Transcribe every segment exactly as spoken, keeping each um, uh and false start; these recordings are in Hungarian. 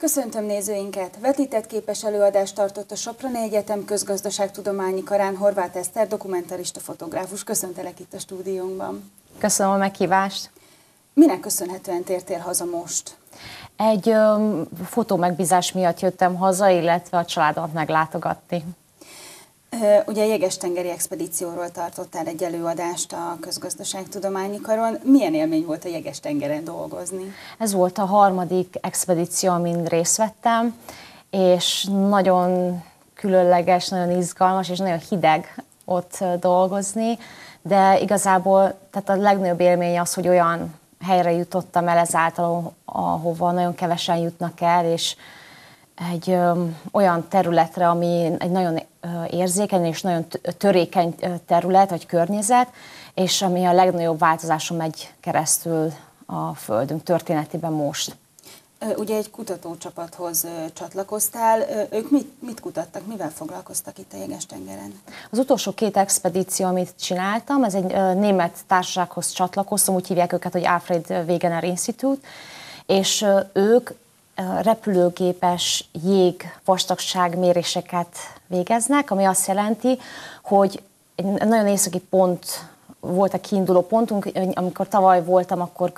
Köszöntöm nézőinket! Vetített képes előadást tartott a Soproni Egyetem közgazdaságtudományi karán Horváth Eszter dokumentarista fotográfus. Köszöntelek itt a stúdiónkban. Köszönöm a meghívást! Minek köszönhetően tértél haza most? Egy ö, fotó megbízás miatt jöttem haza, illetve a családomat meglátogatni. Ugye a Jeges-tengeri expedícióról tartottál egy előadást a közgazdaságtudományi karon. Milyen élmény volt a Jeges-tengeren dolgozni? Ez volt a harmadik expedíció, amin részt vettem, és nagyon különleges, nagyon izgalmas és nagyon hideg ott dolgozni, de igazából tehát a legnagyobb élmény az, hogy olyan helyre jutottam el ezáltal, ahova nagyon kevesen jutnak el, és egy ö, olyan területre, ami egy nagyon ö, érzékeny és nagyon törékeny terület vagy környezet, és ami a legnagyobb változáson megy keresztül a Földünk történetében most. Ugye egy kutatócsapathoz csatlakoztál, ők mit, mit kutattak, mivel foglalkoztak itt a Jeges-tengeren? Az utolsó két expedíció, amit csináltam, ez egy ö, német társasághoz csatlakoztam, úgy hívják őket, hogy Alfred Wegener Institute, és ö, ők repülőgépes jég vastagságméréseket végeznek, ami azt jelenti, hogy egy nagyon északi pont volt a kiinduló pontunk, amikor tavaly voltam, akkor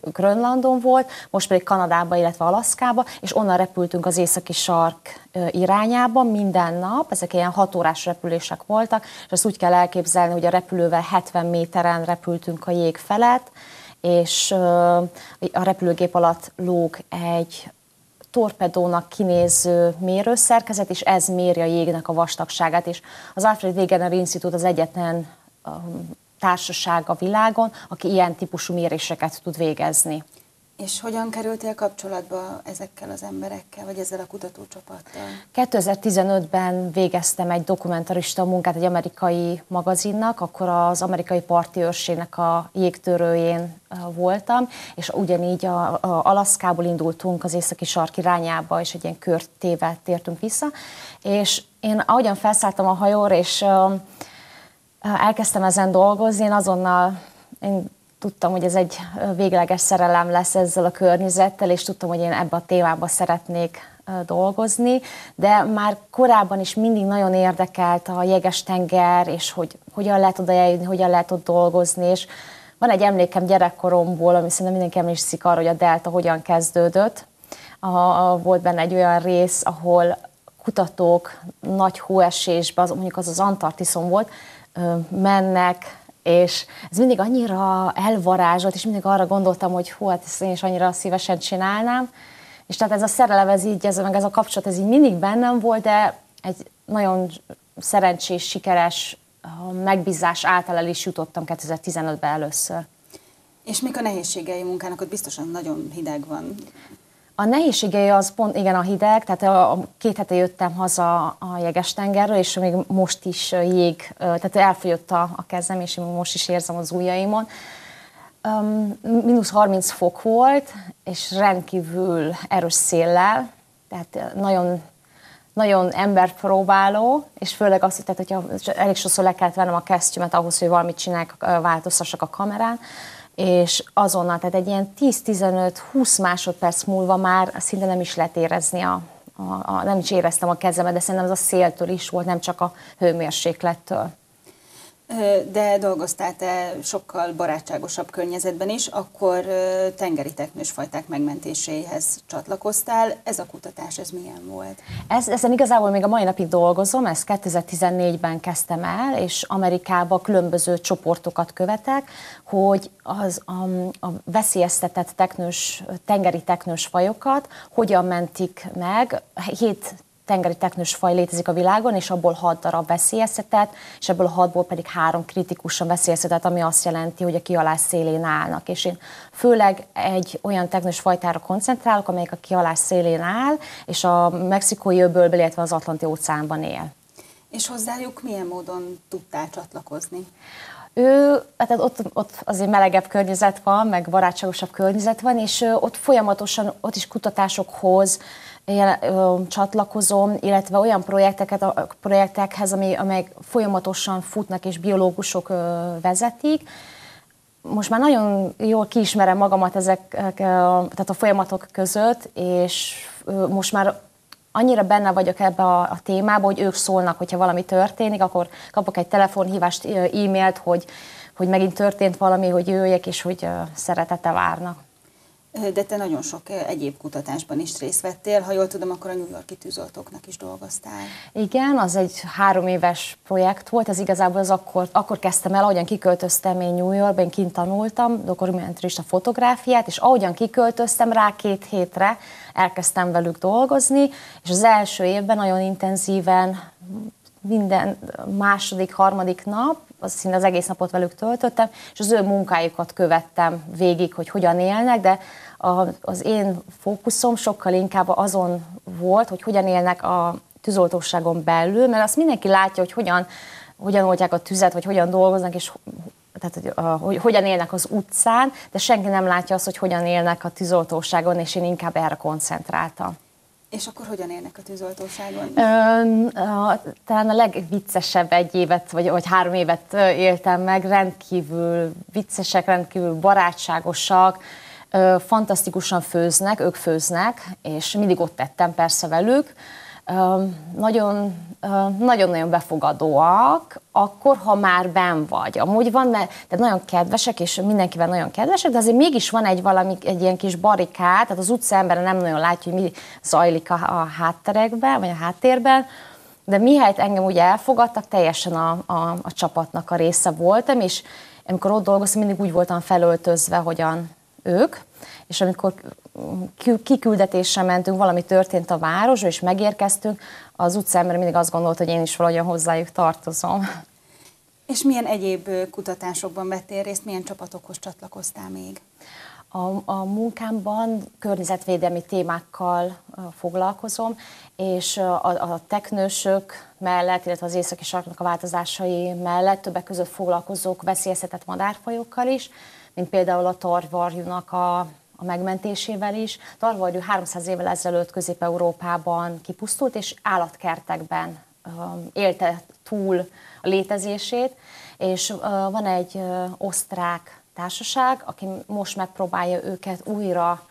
Grönlandon volt, most pedig Kanadába, illetve Alaszkába, és onnan repültünk az északi sark irányába minden nap, ezek ilyen hat órás repülések voltak, és ezt úgy kell elképzelni, hogy a repülővel hetven méteren repültünk a jég felett, és a repülőgép alatt lóg egy torpedónak kinéző mérőszerkezet, és ez méri a jégnek a vastagságát, és az Alfred Wegener Institute az egyetlen társaság a világon, aki ilyen típusú méréseket tud végezni. És hogyan kerültél kapcsolatba ezekkel az emberekkel, vagy ezzel a kutatócsapattal? kétezer-tizenötben végeztem egy dokumentarista munkát egy amerikai magazinnak, akkor az amerikai parti őrségnek a jégtörőjén voltam, és ugyanígy a, a Alaszkából indultunk az északi sark irányába, és egy ilyen körtével tértünk vissza, és én ahogyan felszálltam a hajóra, és elkezdtem ezen dolgozni, én azonnal... Én tudtam, hogy ez egy végleges szerelem lesz ezzel a környezettel, és tudtam, hogy én ebbe a témába szeretnék dolgozni, de már korábban is mindig nagyon érdekelt a Jeges-tenger, és hogy hogyan lehet oda eljutni, hogyan lehet ott dolgozni, és van egy emlékem gyerekkoromból, ami szerintem mindenki emlékszik arra, hogy a delta hogyan kezdődött. Volt benne egy olyan rész, ahol kutatók nagy hóesésben, mondjuk az az Antarktiszon volt, mennek, és ez mindig annyira elvarázsolt, és mindig arra gondoltam, hogy hú, hát ezt én is annyira szívesen csinálnám. És tehát ez a szerelem, ez így, ez, meg ez a kapcsolat, ez így mindig bennem volt, de egy nagyon szerencsés, sikeres megbízás által el is jutottam kétezer-tizenötben először. És mik a nehézségei munkának? Ott biztosan nagyon hideg van. A nehézségei az pont, igen, a hideg, tehát a, a két hete jöttem haza a Jeges-tengerről, és még most is jég, tehát elfogyott a, a kezem, és most is érzem az ujjaimon. Um, mínusz harminc fok volt, és rendkívül erős széllel, tehát nagyon, nagyon emberpróbáló, és főleg azt, tehát, hogyha elég sokszor le kellett vennem a kesztyümet ahhoz, hogy valamit csinálják, változtassak a kamerán, és azonnal, tehát egy ilyen tíz-tizenöt-húsz másodperc múlva már szinte nem is lehet érezni, a, a, a, nem is éreztem a kezemet, de szerintem ez a széltől is volt, nem csak a hőmérséklettől. De dolgoztál te sokkal barátságosabb környezetben is, akkor tengeri teknősfajták megmentéséhez csatlakoztál. Ez a kutatás, ez milyen volt? Ez, ezen igazából még a mai napig dolgozom, ezt kétezer-tizennégyben kezdtem el, és Amerikában különböző csoportokat követek, hogy az, a, a veszélyeztetett teknős, tengeri teknősfajokat hogyan mentik meg. Hét tengeri teknősfaj létezik a világon, és abból hat darab veszélyeztetett, és ebből a hatból pedig három kritikusan veszélyeztetett, ami azt jelenti, hogy a kihalás szélén állnak. És én főleg egy olyan teknősfajtára koncentrálok, amelyik a kihalás szélén áll, és a mexikói öbölben, illetve az Atlanti-óceánban él. És hozzájuk milyen módon tudtál csatlakozni? Ő, tehát ott, ott azért melegebb környezet van, meg barátságosabb környezet van, és ott folyamatosan, ott is kutatásokhoz Ilyen, ö, csatlakozom, illetve olyan projekteket, a, projektekhez, ami, amelyek folyamatosan futnak és biológusok ö, vezetik. most már nagyon jól kiismerem magamat ezek, tehát a folyamatok között, és most már annyira benne vagyok ebbe a, a témába, hogy ők szólnak, hogyha valami történik, akkor kapok egy telefonhívást, e-mailt, hogy, hogy megint történt valami, hogy jöjjek, és hogy szeretettel várnak. De te nagyon sok egyéb kutatásban is részt vettél, ha jól tudom, akkor a New York-i tűzoltóknak is dolgoztál. Igen, az egy három éves projekt volt, ez igazából az akkor, akkor kezdtem el, ahogyan kiköltöztem én New Yorkban, én kint tanultam dokumentarista fotográfiát, és ahogyan kiköltöztem rá két hétre, elkezdtem velük dolgozni, és az első évben nagyon intenzíven minden második, harmadik nap, az szinte az egész napot velük töltöttem, és az ő munkájukat követtem végig, hogy hogyan élnek, de a, az én fókuszom sokkal inkább azon volt, hogy hogyan élnek a tűzoltóságon belül, mert azt mindenki látja, hogy hogyan, hogyan oldják a tüzet, vagy hogyan dolgoznak, és tehát, hogy, hogy hogyan élnek az utcán, de senki nem látja azt, hogy hogyan élnek a tűzoltóságon, és én inkább erre koncentráltam. És akkor hogyan élnek a tűzoltóságon? Talán a legviccesebb egy évet, vagy, vagy három évet éltem meg, rendkívül viccesek, rendkívül barátságosak, ö, fantasztikusan főznek, ők főznek, és mindig ott tettem persze velük. Nagyon-nagyon befogadóak, akkor, ha már benn vagy. Amúgy van, mert de nagyon kedvesek, és mindenkivel nagyon kedvesek, de azért mégis van egy valami, egy ilyen kis barikád, tehát az utca embere nem nagyon látja, hogy mi zajlik a, a hátterekben, vagy a háttérben, de mihelyt engem úgy elfogadtak, teljesen a, a, a csapatnak a része voltam, és amikor ott dolgoztam, mindig úgy voltam felöltözve, hogyan ők, és amikor kiküldetésre mentünk, valami történt a városba, és megérkeztünk, az utcaember mindig azt gondolt, hogy én is valahogyan hozzájuk tartozom. És milyen egyéb kutatásokban vettél részt, milyen csapatokhoz csatlakoztál még? A, a munkámban környezetvédelmi témákkal foglalkozom, és a, a teknősök mellett, illetve az északi sarknak a változásai mellett többek között foglalkozok veszélyeztetett madárfajokkal is, mint például a tarvarjunak a, a megmentésével is. Tarvarjú háromszáz évvel ezelőtt Közép-Európában kipusztult, és állatkertekben um, élte túl a létezését, és uh, van egy uh, osztrák társaság, aki most megpróbálja őket újra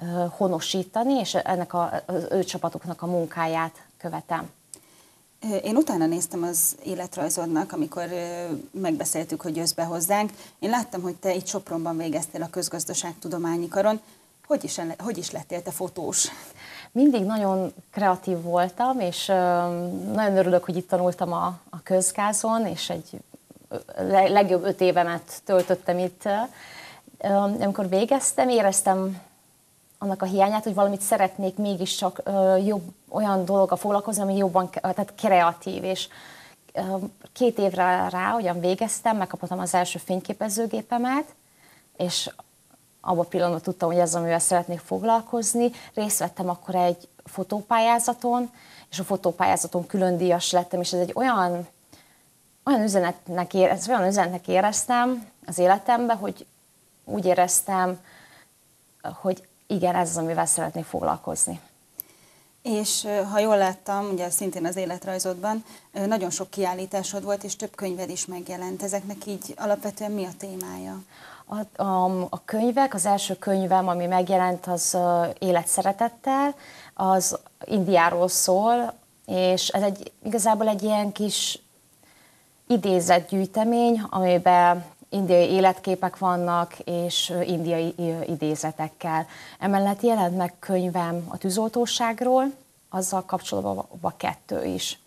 uh, honosítani, és ennek a, az ő csapatoknak a munkáját követem. Én utána néztem az életrajzodnak, amikor megbeszéltük, hogy jössz be hozzánk. Én láttam, hogy te itt Sopronban végeztél a közgazdaságtudományi karon. Hogy is, hogy is lettél te fotós? Mindig nagyon kreatív voltam, és nagyon örülök, hogy itt tanultam a, a közgázon, és egy legjobb öt évemet töltöttem itt. Amikor végeztem, éreztem annak a hiányát, hogy valamit szeretnék mégiscsak jobb, olyan dologgal foglalkozni, ami jobban, tehát kreatív, és két évre rá, hogyan végeztem, megkaptam az első fényképezőgépemet, és abban a pillanatban tudtam, hogy ez, amivel szeretnék foglalkozni. Részt vettem akkor egy fotópályázaton, és a fotópályázaton külön díjas lettem, és ez egy olyan, olyan, üzenetnek, érez, olyan üzenetnek éreztem az életemben, hogy úgy éreztem, hogy igen, ez az, amivel szeretnék foglalkozni. És ha jól láttam, ugye szintén az életrajzodban, nagyon sok kiállításod volt, és több könyved is megjelent. Ezeknek így alapvetően mi a témája? A, a, a könyvek, az első könyvem, ami megjelent, az Életszeretettel, az Indiáról szól, és ez egy, igazából egy ilyen kis idézetgyűjtemény, amiben indiai életképek vannak, és indiai idézetekkel. Emellett jelent meg könyvem a tűzoltóságról, azzal kapcsolatban a kettő is.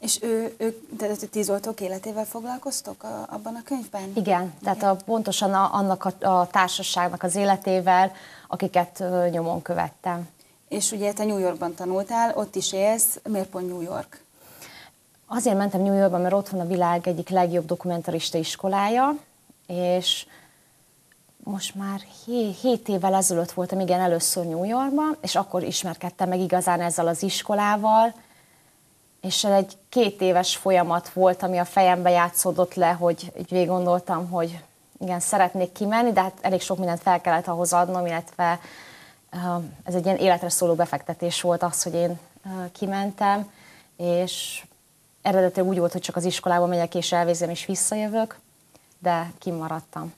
És ő, ők, de tűzoltók életével foglalkoztok a, abban a könyvben? Igen, tehát a, pontosan a, annak a, a társaságnak az életével, akiket nyomon követtem. És ugye te New Yorkban tanultál, ott is élsz, miért pont New York? Azért mentem New Yorkba, mert ott van a világ egyik legjobb dokumentarista iskolája, és most már hét évvel ezelőtt voltam, igen, először New Yorkban, és akkor ismerkedtem meg igazán ezzel az iskolával, és egy két éves folyamat volt, ami a fejembe játszódott le, hogy végig gondoltam, hogy igen, szeretnék kimenni, de hát elég sok mindent fel kellett ahhoz adnom, illetve ez egy ilyen életre szóló befektetés volt az, hogy én kimentem, és eredetileg úgy volt, hogy csak az iskolába megyek és elvégzem és visszajövök, de kimaradtam.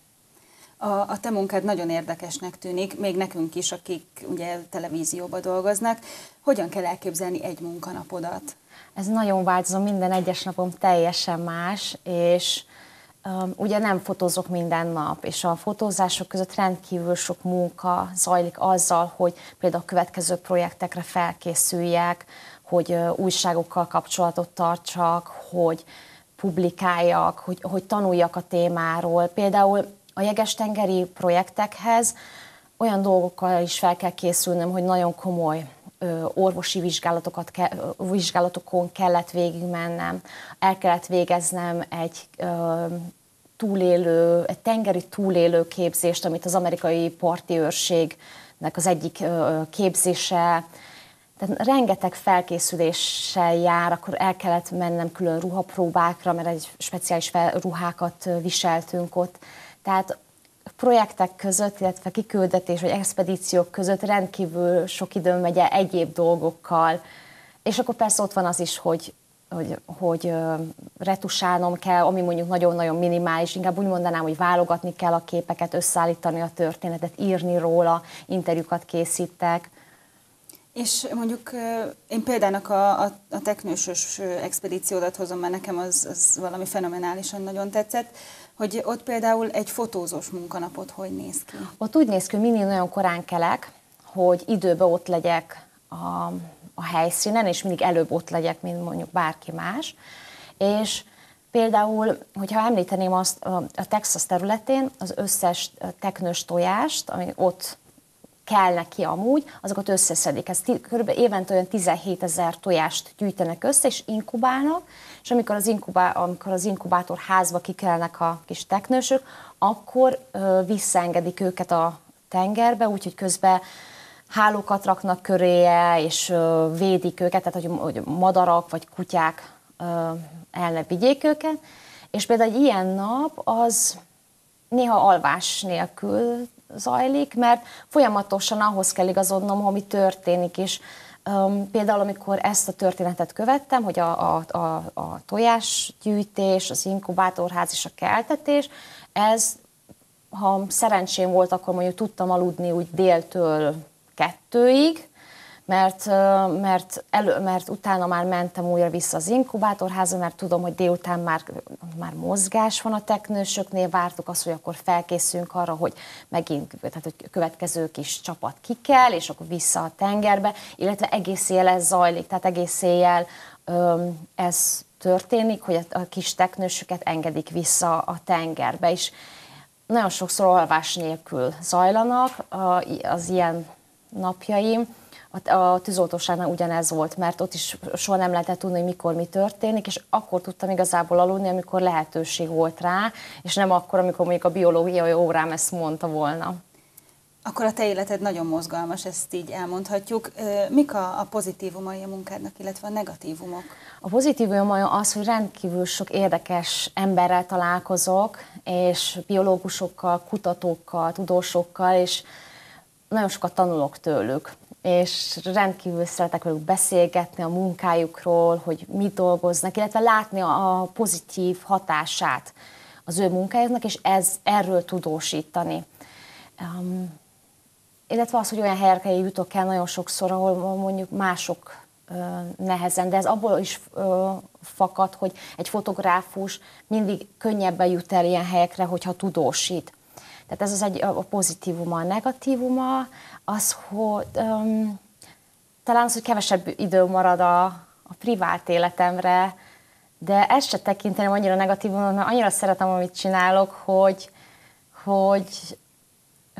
A, a te munkád nagyon érdekesnek tűnik, még nekünk is, akik ugye televízióban dolgoznak. Hogyan kell elképzelni egy munkanapodat? Ez nagyon változó, minden egyes napom teljesen más, és um, ugye nem fotózok minden nap, és a fotózások között rendkívül sok munka zajlik azzal, hogy például a következő projektekre felkészüljek, hogy uh, újságokkal kapcsolatot tartsak, hogy publikáljak, hogy, hogy tanuljak a témáról. Például a jeges-tengeri projektekhez olyan dolgokkal is fel kell készülnöm, hogy nagyon komoly ö, orvosi vizsgálatokat ke, ö, vizsgálatokon kellett végigmennem, el kellett végeznem egy ö, túlélő, egy tengeri túlélő képzést, amit az amerikai parti őrségnek az egyik ö, képzése. Tehát rengeteg felkészüléssel jár, akkor el kellett mennem külön ruhapróbákra, mert egy speciális ruhákat viseltünk ott. Tehát projektek között, illetve kiküldetés vagy expedíciók között rendkívül sok időm megy el egyéb dolgokkal. És akkor persze ott van az is, hogy, hogy, hogy retusálnom kell, ami mondjuk nagyon-nagyon minimális, inkább úgy mondanám, hogy válogatni kell a képeket, összeállítani a történetet, írni róla, interjúkat készítek. És mondjuk én példának a, a, a teknősös expedíciódat hozom, mert nekem az, az valami fenomenálisan nagyon tetszett, hogy ott például egy fotózós munkanapot hogy néz ki? Ott úgy néz ki, hogy mindig nagyon korán kelek, hogy időben ott legyek a, a helyszínen, és mindig előbb ott legyek, mint mondjuk bárki más. És például, hogyha említeném azt, a Texas területén az összes teknős tojást, ami ott kell neki amúgy, azokat összeszedik. Ez körülbelül évente olyan tizenhétezer tojást gyűjtenek össze, és inkubálnak, és amikor az, inkubá, amikor az inkubátor házba kikelnek a kis teknősök, akkor ö, visszaengedik őket a tengerbe, úgyhogy közben hálókat raknak köréje, és ö, védik őket, tehát hogy, hogy madarak vagy kutyák ö, el ne vigyék őket. És például egy ilyen nap az néha alvás nélkül zajlik, mert folyamatosan ahhoz kell igazodnom, ami történik, és um, például amikor ezt a történetet követtem, hogy a, a, a, a tojásgyűjtés, az inkubátorház és a keltetés, ez, ha szerencsém volt, akkor mondjuk tudtam aludni úgy déltől kettőig, mert, mert, elő, mert utána már mentem újra vissza az inkubátorházba, mert tudom, hogy délután már, már mozgás van a teknősöknél, vártuk azt, hogy akkor felkészülünk arra, hogy megint, tehát hogy következő kis csapat ki kell, és akkor vissza a tengerbe, illetve egész éjjel ez zajlik, tehát egész éjjel öm, ez történik, hogy a, a kis teknősöket engedik vissza a tengerbe, és nagyon sokszor alvás nélkül zajlanak az ilyen napjaim. A tűzoltóságnál ugyanez volt, mert ott is soha nem lehetett tudni, hogy mikor mi történik, és akkor tudtam igazából aludni, amikor lehetőség volt rá, és nem akkor, amikor mondjuk a biológiai órám ezt mondta volna. Akkor a te életed nagyon mozgalmas, ezt így elmondhatjuk. Mik a, a pozitívumai a munkádnak, illetve a negatívumok? A pozitívumai az, hogy rendkívül sok érdekes emberrel találkozok, és biológusokkal, kutatókkal, tudósokkal, és nagyon sokat tanulok tőlük. És rendkívül szeretek velük beszélgetni a munkájukról, hogy mit dolgoznak, illetve látni a pozitív hatását az ő munkájuknak, és ez, erről tudósítani. Um, illetve az, hogy olyan helyekre jutok el nagyon sokszor, ahol mondjuk mások uh, nehezen, de ez abból is uh, fakad, hogy egy fotográfus mindig könnyebben jut el ilyen helyekre, hogyha tudósít. Tehát ez az egy a pozitívuma, a negatívuma, az, hogy um, talán az, hogy kevesebb idő marad a, a privát életemre, de ezt se tekintenem annyira negatívumnak, mert annyira szeretem, amit csinálok, hogy, hogy,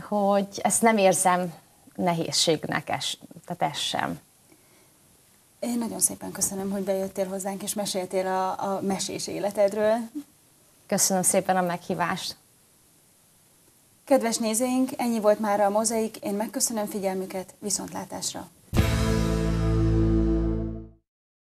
hogy ezt nem érzem nehézségnek, es, tehát ez sem. Én nagyon szépen köszönöm, hogy bejöttél hozzánk, és meséltél a, a mesés életedről. Köszönöm szépen a meghívást. Kedves nézőink, ennyi volt már a Mozaik, én megköszönöm figyelmüket, viszontlátásra!